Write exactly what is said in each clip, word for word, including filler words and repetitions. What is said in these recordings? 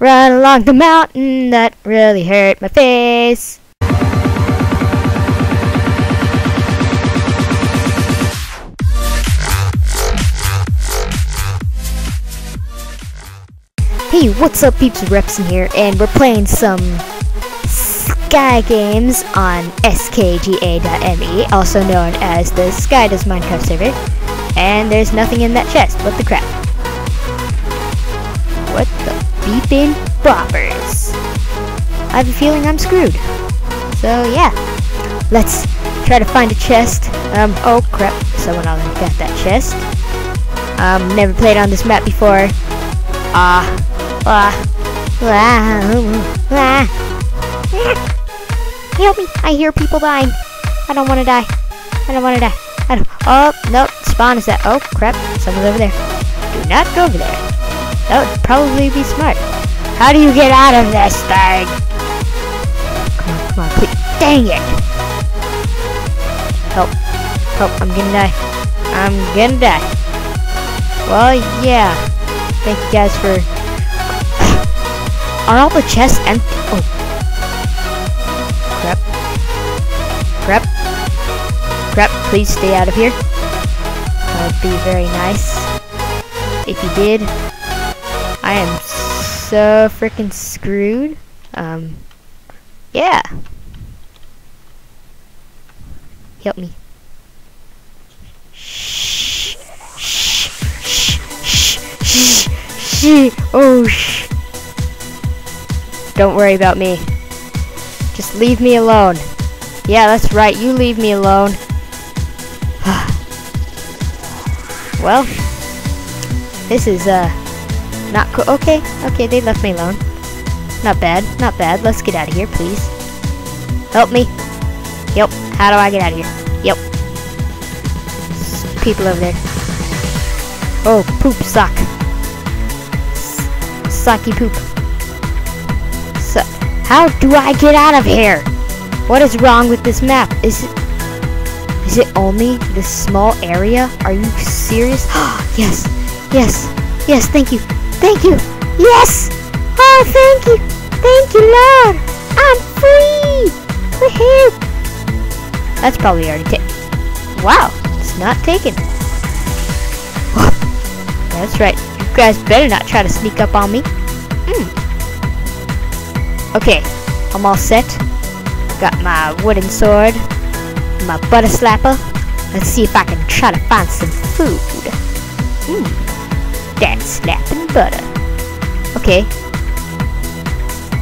Run along the mountain that really hurt my face. Hey, what's up peeps, Repscen here, and we're playing some Sky games on S K G A dot M E, also known as the Sky Does Minecraft server. And there's nothing in that chest, what the crap. What the beepin' boppers. I have a feeling I'm screwed. So yeah, let's try to find a chest. Um, oh crap, someone already got that chest. Um, never played on this map before. Ah, ah, ah, ah. Help me, I hear people dying. I don't want to die. I don't want to die. I don't, oh, nope, spawn is that. Oh crap, someone's over there. Do not go over there. That would probably be smart. How do you get out of this thing? Come on, come on, please. Dang it! Help. Help, I'm gonna die. I'm gonna die. Well, yeah. Thank you guys for... Are all the chests empty? Oh. Crap. Crap. Crap, please stay out of here. That would be very nice if you did. I am so freaking screwed. Um, yeah. Help me. Shh. Shh. Shh. Shh. Shh. Oh. Shh. Don't worry about me. Just leave me alone. Yeah, that's right. You leave me alone. Well, this is uh. Not cool. Okay, okay, they left me alone. Not bad, not bad. Let's get out of here, please. Help me. Yep. How do I get out of here? Yep. People over there. Oh, poop sock. Socky poop. So, how do I get out of here? What is wrong with this map? Is it? Is it only this small area? Are you serious? Yes, yes, yes. Thank you. Thank you! Yes! Oh, thank you! Thank you, Lord! I'm free! Woohoo! That's probably already taken. Wow, it's not taken. That's right. You guys better not try to sneak up on me. Mm. Okay, I'm all set. Got my wooden sword, my butter slapper. Let's see if I can try to find some food. Mm. That's slapping butter. Okay.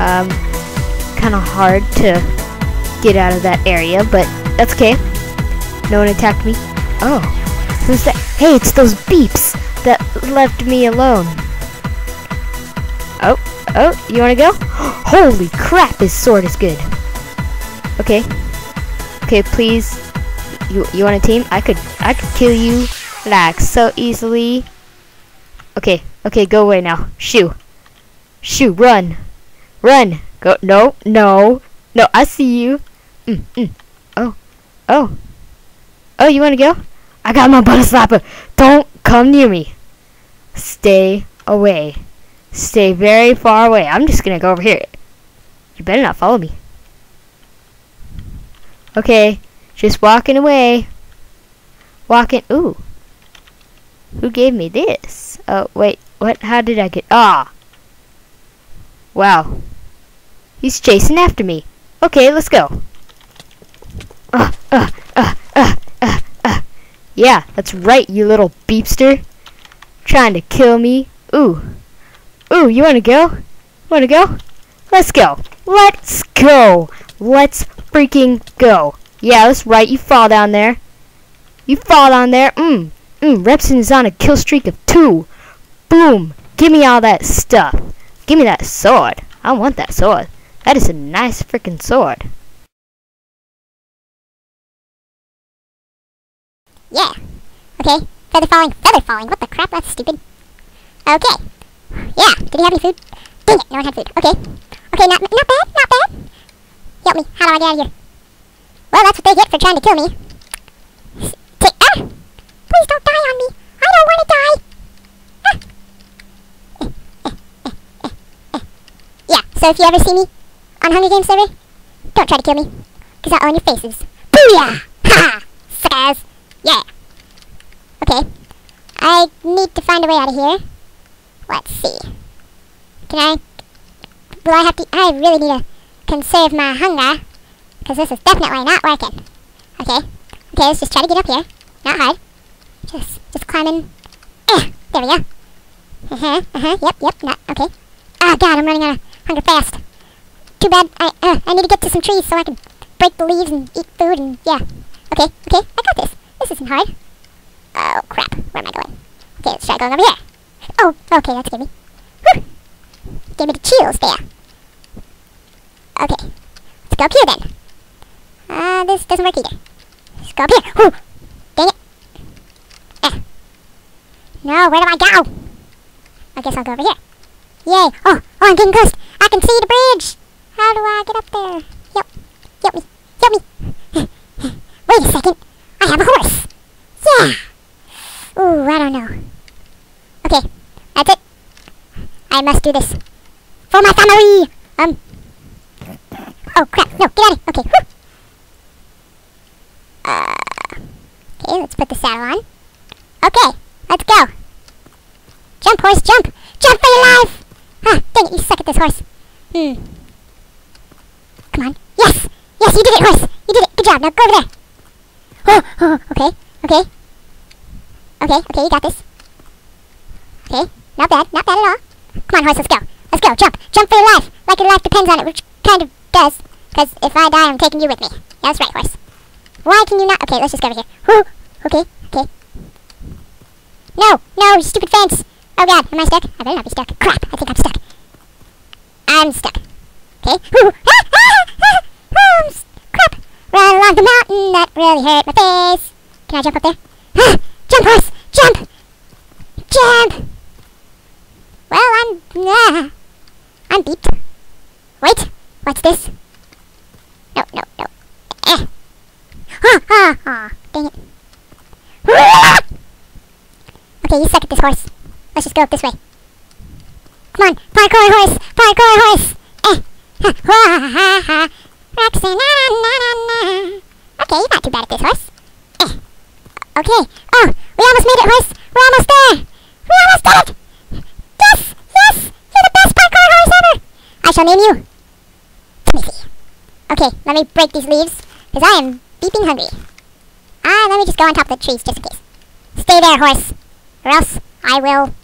Um, kind of hard to get out of that area, but that's okay. No one attacked me. Oh, who's that? Hey, it's those beeps that left me alone. Oh, oh, you want to go? Holy crap, his sword is good. Okay. Okay, please. You you want a team? I could I could kill you like so easily. Okay, okay, go away now. Shoo. Shoo, run. Run. Go. No, no. No, I see you. Mm, mm. Oh. Oh. Oh, you want to go? I got my butter slapper. Don't come near me. Stay away. Stay very far away. I'm just going to go over here. You better not follow me. Okay, just walking away. Walking. Ooh. Who gave me this? Oh, wait. What? How did I get... Ah! Wow. He's chasing after me. Okay, let's go. Uh, uh, uh, uh, uh, uh. Yeah, that's right, you little beepster. Trying to kill me. Ooh. Ooh, you wanna go? Wanna go? Let's go. Let's go. Let's freaking go. Yeah, that's right, you fall down there. You fall down there. Mmm. Mm, Repscen is on a kill streak of two. Boom. Give me all that stuff. Give me that sword. I want that sword. That is a nice freaking sword. Yeah. Okay. Feather falling. Feather falling. What the crap? That's stupid. Okay. Yeah. Did he have any food? Dang it. No one had food. Okay. Okay. Not, not bad. Not bad. Help me. How do I get out of here? Well, that's what they get for trying to kill me. Take... Ah! Please don't die on me. I don't want to die. Ah. Eh, eh, eh, eh, eh, So if you ever see me on Hunger Games server, don't try to kill me, because I'll own your faces. Booyah! Ha! Suckers! Yeah! Okay. I need to find a way out of here. Let's see. Can I... Will I have to... I really need to conserve my hunger, because this is definitely not working. Okay. Okay, let's just try to get up here. Not hard. Just... Just climbing... Eh! There we go. Uh-huh, uh-huh, yep, yep, not... Okay. Oh god, I'm running out of hunger fast. Too bad. I uh, I need to get to some trees so I can break the leaves and eat food and yeah. Okay, okay, I got this. This isn't hard. Oh crap, where am I going? Okay, let's try going over here. Oh, okay, that scared me. Whew. Gave me the chills there. Okay, let's go up here then. Uh, this doesn't work either. Let's go up here. Whew. Dang it. Eh. No, where do I go? I guess I'll go over here. Yay! Oh, oh, I'm getting close. I can see the bridge. How do I get up there? Help. Help me. Help me. Wait a second. I have a horse. Yeah. Ooh, I don't know. Okay. That's it. I must do this. For my family. Um. Oh, crap. No, get out of here. Okay. Whew. Uh. Okay, let's put the saddle on. Okay. Let's go. Jump, horse, jump. Jump for your life. Ah, dang it. You suck at this horse. Hmm. Come on. Yes! Yes, you did it, horse! You did it! Good job. Now go over there. Oh, oh, okay. Okay. Okay, okay, you got this. Okay. Not bad. Not bad at all. Come on, horse, let's go. Let's go. Jump. Jump for your life. Like your life depends on it, which kind of does. Because if I die, I'm taking you with me. That's right, horse. Why can you not? Okay, let's just go over here. Woo! Okay, okay. No! No, stupid fence! Oh god, am I stuck? I better not be stuck. Crap, I think I'm stuck. I'm stuck. Okay. Woo! Crap! Run along the mountain, that really hurt my face. Can I jump up there? Ah, jump, horse! Jump! Jump! Well, I'm... Ah, I'm beeped. Wait, what's this? No, no, no. Eh. Ah, ah, ah. Dang it. Ah! Okay, you suck at this horse. Let's just go up this way. Come on, parkour horse! Parkour horse! Eh! Ha! Ha! Ha! Ha! Repscen, na na na na. Okay, you're not too bad at this horse. Eh. Okay. Oh, we almost made it, horse. We're almost there. We almost did it. Yes, yes. You're the best parkour horse ever. I shall name you Timothy. Okay, let me break these leaves because I am beeping hungry. Ah, let me just go on top of the trees just in case. Stay there, horse, or else I will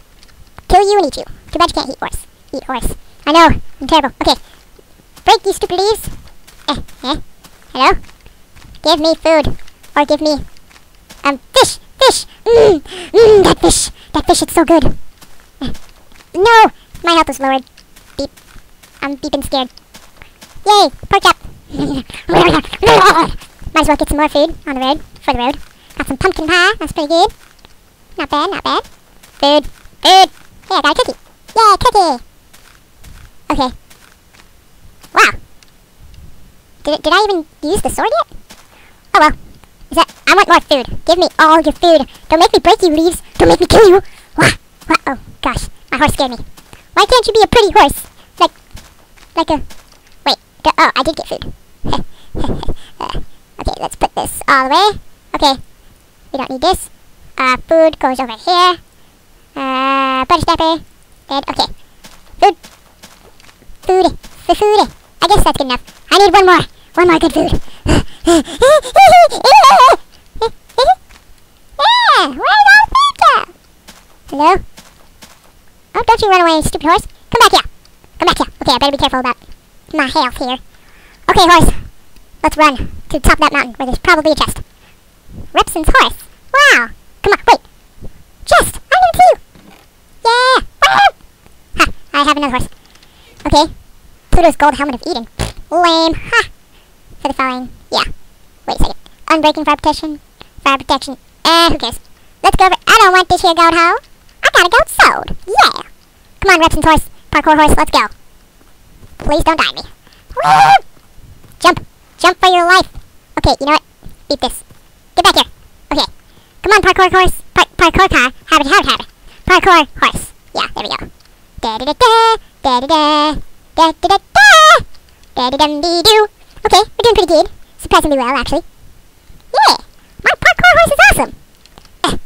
kill you and eat you. Too bad you can't eat horse. Eat horse. I know. I'm terrible. Okay, break these stupid leaves. Eh, eh. Hello? Give me food. Or give me... Um, fish! Fish! Mmm! Mmm, that fish! That fish, it's so good! Eh. No! My health is lowered. Beep. I'm beeping scared. Yay! Pork chop! Might as well get some more food on the road. For the road. Got some pumpkin pie. That's pretty good. Not bad, not bad. Food. Food! Hey, I got a cookie! Yay, cookie! Okay. Wow! Did, it, did I even use the sword yet? Oh well. Is that, I want more food. Give me all your food. Don't make me break you, leaves. Don't make me kill you. Wah, wah, oh, gosh. My horse scared me. Why can't you be a pretty horse? Like, like a... Wait. Do, oh, I did get food. uh, okay, let's put this all away. Okay. We don't need this. Uh, food goes over here. Uh, butter snapper. And, okay. Food. Food. The food. I guess that's good enough. I need one more. One more good food. Yeah, where's our food go? Hello? Oh, don't you run away, stupid horse. Come back here. Come back here. Okay, I better be careful about my health here. Okay, horse. Let's run to the top of that mountain where there's probably a chest. Repscen's horse. Wow. Come on, wait. Chest. I'm going to see you. Yeah. Ha, I have another horse. Okay. Pluto's gold helmet of Eden. Lame. Ha! For the following. Yeah. Wait a second. Unbreaking fire protection. Fire protection. Eh, who cares? Let's go over. I don't want this here gold hoe. I got a gold sword. Yeah. Come on, Repscen's horse. Parkour horse. Let's go. Please don't die me. Woo! Jump. Jump for your life. Okay, you know what? Eat this. Get back here. Okay. Come on, parkour horse. Par parkour car. Habit, habit, habit. Parkour horse. Yeah, there we go. Da da da da. Da da da. Da da da. Da-da-dum-dee-doo. Okay, we're doing pretty good. Surprisingly well, actually. Yeah! My parkour horse is awesome! Eh.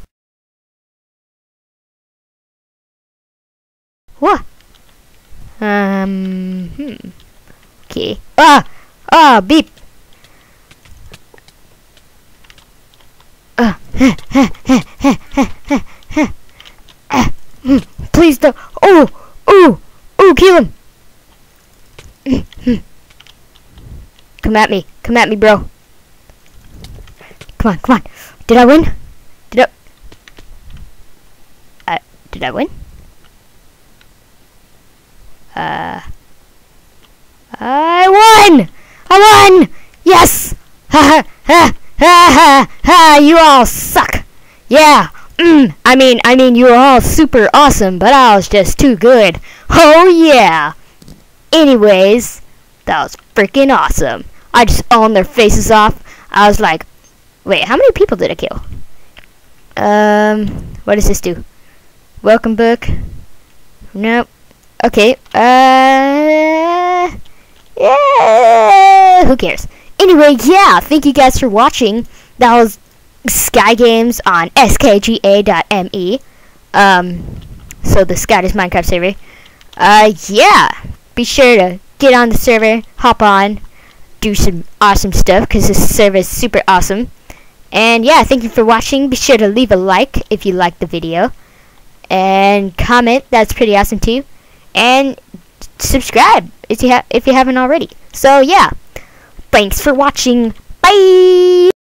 Whoa. Um... Hmm. Okay. Ah! Ah! Beep! Ah! Ha! Ha! Ha! Ha! Ha! Ha! Ah! Hmm! Please don't... Oh! Oh! Oh! Kill him! Come at me. Come at me, bro. Come on, come on. Did I win? Did I... Uh, did I win? Uh... I won! I won! Yes! Ha ha ha ha ha ha! You all suck! Yeah! Mm, I mean, I mean, you were all super awesome, but I was just too good. Oh yeah! Anyways, that was freaking awesome. I just owned their faces off. I was like, wait, how many people did I kill? Um, what does this do? Welcome book. Nope. Okay. Uh, yeah. Who cares? Anyway, yeah. Thank you guys for watching. That was Sky Games on S K G A dot M E. Um, so the Sky is Minecraft server. Uh, yeah. Be sure to get on the server, hop on, do some awesome stuff, because this server is super awesome. And yeah, thank you for watching. Be sure to leave a like if you liked the video, and comment, that's pretty awesome too, and subscribe if you, ha if you haven't already. So yeah, thanks for watching, bye!